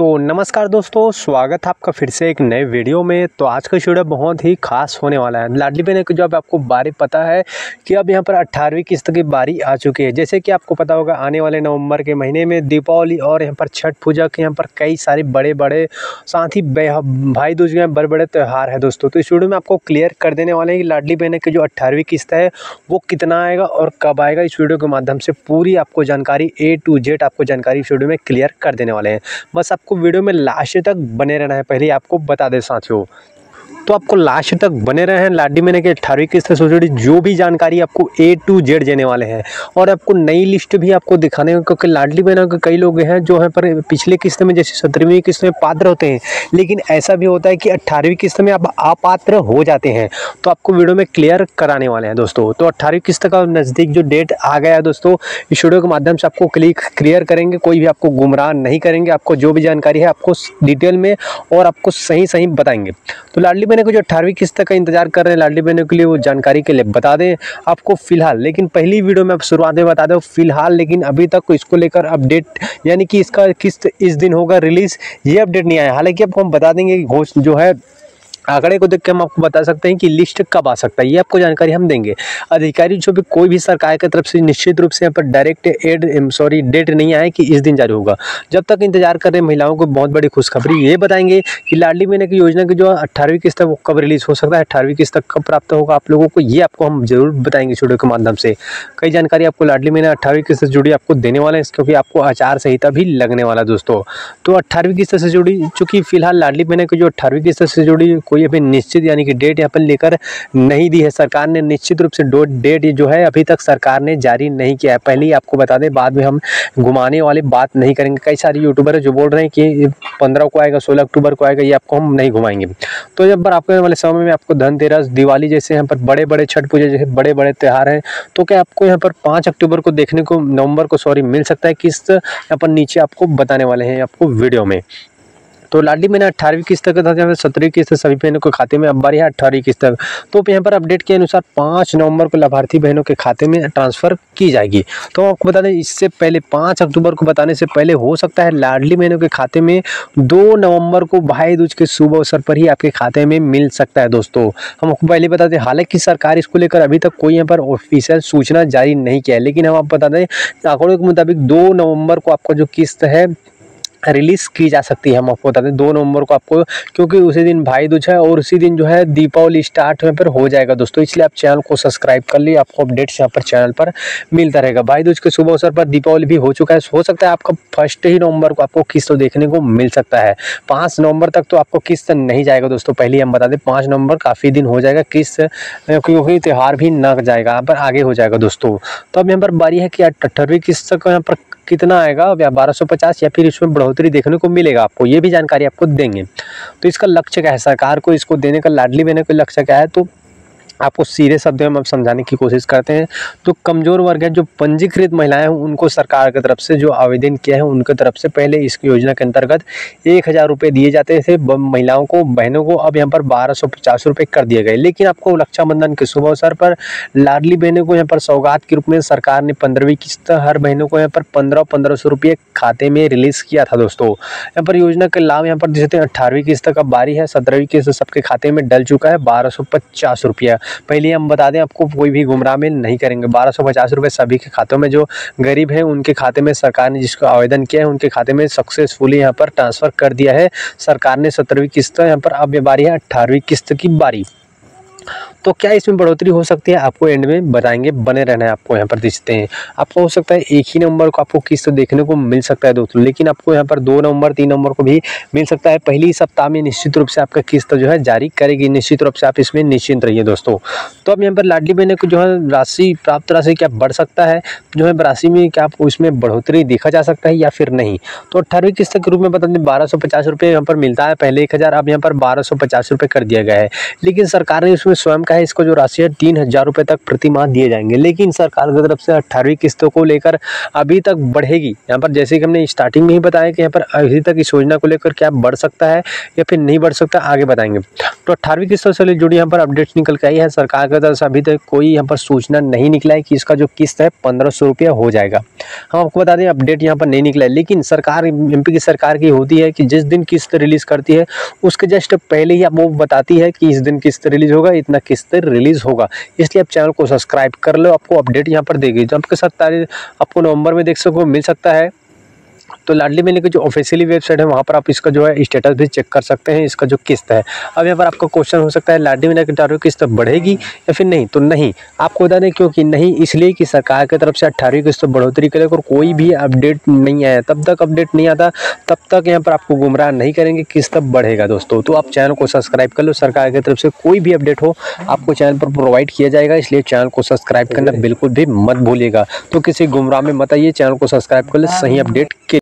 तो नमस्कार दोस्तों, स्वागत है आपका फिर से एक नए वीडियो में। तो आज का वीडियो बहुत ही खास होने वाला है। लाडली बहन की जो आपको बारी पता है कि अब यहाँ पर 18वीं किस्त की बारी आ चुकी है। जैसे कि आपको पता होगा आने वाले नवंबर के महीने में दीपावली और यहाँ पर छठ पूजा के यहाँ पर कई सारे बड़े बड़े साथ ही भाई दूज के बड़े बड़े त्यौहार है दोस्तों। तो इस वीडियो में आपको क्लियर कर देने वाले हैं कि लाडली बहन की जो 18वीं किस्त है वो कितना आएगा और कब आएगा। इस वीडियो के माध्यम से पूरी आपको जानकारी A to Z आपको जानकारी इस वीडियो में क्लियर कर देने वाले हैं। बस आपको वीडियो में लास्ट तक बने रहना है, पहले आपको बता दें साथियों। तो आपको लास्ट तक बने रहे हैं लाडली बहन के 18वीं किस्त से जुड़ी जो भी जानकारी आपको A to Z देने वाले हैं। और आपको नई लिस्ट भी आपको दिखाने होंगे क्योंकि लाडली बहन के कई लोग हैं जो हैं पर पिछले किस्त में जैसे 17वीं किस्त में पात्र होते हैं, लेकिन ऐसा भी होता है कि 18वीं किस्त में आप अपात्र हो जाते हैं। तो आपको वीडियो में क्लियर कराने वाले हैं दोस्तों। तो 18वीं किस्त का नज़दीक जो डेट आ गया है दोस्तों, इस वीडियो के माध्यम से आपको क्लियर करेंगे, कोई भी आपको गुमराह नहीं करेंगे। आपको जो भी जानकारी है आपको डिटेल में और आपको सही बताएंगे। तो लाडली बहन को जो 18वीं किस्त का इंतजार कर रहे हैं लाडली बहनों के लिए वो जानकारी के लिए बता दें आपको फिलहाल। लेकिन पहली वीडियो में आप शुरुआत में बता दें फिलहाल, लेकिन अभी तक इसको लेकर अपडेट यानी कि इसका किस्त इस दिन होगा रिलीज, ये अपडेट नहीं आया। हालांकि आपको हम बता देंगे जो है आंकड़े को देख के हम आपको बता सकते हैं कि लिस्ट कब आ सकता है, ये आपको जानकारी हम देंगे। अधिकारी जो भी कोई भी सरकार की तरफ से निश्चित रूप से यहाँ पर डायरेक्ट डेट नहीं आए कि इस दिन जारी होगा। जब तक इंतजार कर रहे महिलाओं को बहुत बड़ी खुशखबरी ये बताएंगे कि लाडली बहन की योजना की जो 18वीं किस्त तक वो कब रिलीज़ हो सकता है, 18वीं किस्त तक कब प्राप्त होगा आप लोगों को, ये आपको हम जरूर बताएंगे वीडियो के माध्यम से। कई जानकारी आपको लाडली बहन 18वीं किस्त से जुड़ी आपको देने वाले हैं क्योंकि आपको आचार संहिता भी लगने वाला दोस्तों। तो 18वीं किस्त से जुड़ी चूँकि फिलहाल लाडली बहन की जो 18वीं किस्त से जुड़ी कोई अभी निश्चित यानी कि डेट यहाँ पर लेकर नहीं दी है सरकार ने। निश्चित रूप से डेट जो है अभी तक सरकार ने जारी नहीं किया है, पहले ही आपको बता दें। बाद में हम घुमाने वाली बात नहीं करेंगे। कई सारे यूट्यूबर जो बोल रहे हैं कि 15 को आएगा, 16 अक्टूबर को आएगा, ये आपको हम नहीं घुमाएंगे। तो जब पर आपके वाले समय में आपको धनतेरस, दिवाली जैसे यहाँ पर बड़े बड़े छठ पूजा जैसे बड़े बड़े त्यौहार हैं, तो क्या आपको यहाँ पर 5 अक्टूबर को देखने को नवंबर को मिल सकता है किस्त, यहाँ पर नीचे आपको बताने वाले हैं आपको वीडियो में। तो लाडली बहन 18वीं किस्त तक था 17वीं किस्त सभी बहनों के खाते में अब बारी है 18वीं किस्त तक। तो यहाँ पर अपडेट के अनुसार 5 नवंबर को लाभार्थी बहनों के खाते में ट्रांसफ़र की जाएगी। तो आपको बता दें इससे पहले 5 अक्टूबर को बताने से पहले हो सकता है लाडली बहनों के खाते में 2 नवंबर को भाई दूज के शुभ अवसर पर ही आपके खाते में मिल सकता है दोस्तों, हम आपको पहले बता दें। हालांकि सरकार इसको लेकर अभी तक कोई यहाँ पर ऑफिशियल सूचना जारी नहीं किया है, लेकिन हम आपको बता दें आंकड़ों के मुताबिक 2 नवंबर को आपका जो किस्त है रिलीज़ की जा सकती है। हम आपको बता दें 2 नवंबर को आपको, क्योंकि उसी दिन भाई दूज है और उसी दिन जो है दीपावली स्टार्ट यहाँ पर हो जाएगा दोस्तों, इसलिए आप चैनल को सब्सक्राइब कर लिए, आपको अपडेट्स यहाँ पर चैनल पर मिलता रहेगा। भाई दूज के शुभ अवसर पर दीपावली भी हो चुका है, हो सकता है आपका 1 नवंबर को आपको किस्त देखने को मिल सकता है। 5 नवंबर तक तो आपको किस्त नहीं जाएगा दोस्तों, पहले हम बता दें 5 नवंबर काफ़ी दिन हो जाएगा किस्त, क्योंकि त्यौहार भी ना जाएगा यहाँ पर आगे हो जाएगा दोस्तों। तो अब यहाँ पर बारी है कि 18वीं किस्त तक यहाँ पर कितना आएगा, या 1250 या फिर इसमें बढ़ोतरी देखने को मिलेगा, आपको ये भी जानकारी आपको देंगे। तो इसका लक्ष्य क्या है, सरकार को इसको देने का लाडली बहनों का लक्ष्य क्या है, तो आपको सीधे शब्दों में हम समझाने की कोशिश करते हैं। तो कमज़ोर वर्ग है जो पंजीकृत महिलाएं हैं उनको सरकार की तरफ से जो आवेदन किया है उनके तरफ से पहले इस योजना के अंतर्गत 1000 रुपये दिए जाते थे महिलाओं को, बहनों को, अब यहाँ पर 1250 रुपये कर दिए गए। लेकिन आपको रक्षाबंधन के शुभ अवसर पर लाडली बहनों को यहाँ पर सौगात के रूप में सरकार ने 15वीं किस्त हर बहनों को यहाँ पर 1500 रुपये खाते में रिलीज़ किया था दोस्तों। यहाँ पर योजना के लाभ यहाँ पर देते हैं। 18वीं किस्त का बारी है, 17वीं किस्त सबके खाते में डल चुका है 1250 रुपया। पहले हम बता दें आपको कोई भी गुमराह में नहीं करेंगे। 1250 रुपये सभी के खातों में, जो गरीब हैं उनके खाते में, सरकार ने जिसको आवेदन किया है उनके खाते में सक्सेसफुली यहाँ पर ट्रांसफ़र कर दिया है सरकार ने 17वीं किस्त यहाँ पर। अब ये बारी है 18वीं किस्त की बारी। तो क्या इसमें बढ़ोतरी हो सकती है आपको एंड में बताएंगे, बने रहना है आपको। यहाँ पर दिखते हैं आपको हो सकता है 1 नवंबर को आपको किस्त देखने को मिल सकता है दोस्तों, लेकिन आपको यहाँ पर 2 नवंबर 3 नवंबर को भी मिल सकता है। पहली सप्ताह में निश्चित रूप से आपका किस्त जो है जारी करेगी, निश्चित रूप से आप इसमें निश्चिंत रहिए दोस्तों। तो अब यहाँ पर लाडली बहनों को जो है राशि प्राप्त राशि क्या बढ़ सकता है, जो है राशि में क्या आपको इसमें बढ़ोतरी देखा जा सकता है या फिर नहीं। तो 18वीं किस्त के रूप में बता दें 1250 रुपये यहाँ पर मिलता है पहले 1000, अब यहाँ पर 1250 रुपये कर दिया गया है। लेकिन सरकार ने इसमें स्वयं का है, इसको जो राशि है 3,000 रुपये तक प्रति माह दिए जाएंगे। लेकिन सरकार की तरफ से 18वीं किस्तों को लेकर अभी तक बढ़ेगी। यहाँ पर जैसे कि हमने स्टार्टिंग में ही बताया कि यहाँ पर अभी तक इस योजना को लेकर क्या बढ़ सकता है या फिर नहीं बढ़ सकता, आगे बताएंगे। तो 18वीं किस्तों से जुड़ी यहाँ पर अपडेट्स निकल के आई है। सरकार की तरफ से अभी तक कोई यहाँ पर सूचना नहीं निकला है कि इसका जो किस्त है 1500 रुपया हो जाएगा। हम आपको बता दें अपडेट यहाँ पर नहीं निकला है। लेकिन सरकार एमपी की सरकार की होती है कि जिस दिन किस्त रिलीज़ करती है उसके जस्ट पहले ही आप वो बताती है कि इस दिन किस्त रिलीज़ होगा, इतना किस्त रिलीज़ होगा, इसलिए आप चैनल को सब्सक्राइब कर लो, आपको अपडेट यहाँ पर देगी। जो आपके साथ आपको नवंबर में देख सको मिल सकता है। तो लाडली मेले की जो ऑफिशियली वेबसाइट है वहाँ पर आप इसका जो है स्टेटस भी चेक कर सकते हैं, इसका जो किस्त है। अब यहाँ पर आपका क्वेश्चन हो सकता है लाडली मेले की अठारहवीं किस्त बढ़ेगी या फिर नहीं। तो नहीं, आपको बता दें क्योंकि नहीं, इसलिए कि सरकार की तरफ से 18वीं किस्त बढ़ोतरी के लेकर कोई भी अपडेट नहीं आया। तब तक अपडेट नहीं आता तब तक यहाँ पर आपको गुमराह नहीं करेंगे, किस्त बढ़ेगा दोस्तों। तो आप चैनल को सब्सक्राइब कर लो, सरकार की तरफ से कोई भी अपडेट हो आपको चैनल पर प्रोवाइड किया जाएगा, इसलिए चैनल को सब्सक्राइब करना बिल्कुल भी मत भूलिएगा। तो किसी गुमराह में मत आइए, चैनल को सब्सक्राइब कर लो सही अपडेट के।